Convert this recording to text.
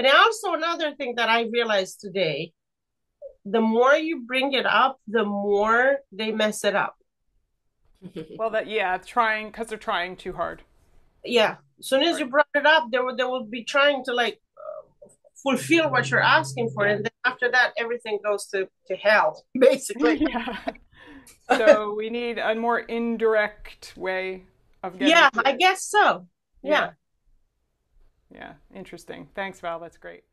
And also another thing that I realized today, the more you bring it up, the more they mess it up. Well, that, yeah, trying, because they're trying too hard. Yeah. As soon as you brought it up, they will be trying to like fulfill what you're asking for. Yeah. And then after that, everything goes to hell, basically. Yeah. So we need a more indirect way of getting it. I guess so. Yeah. Yeah. Interesting. Thanks, Val. That's great.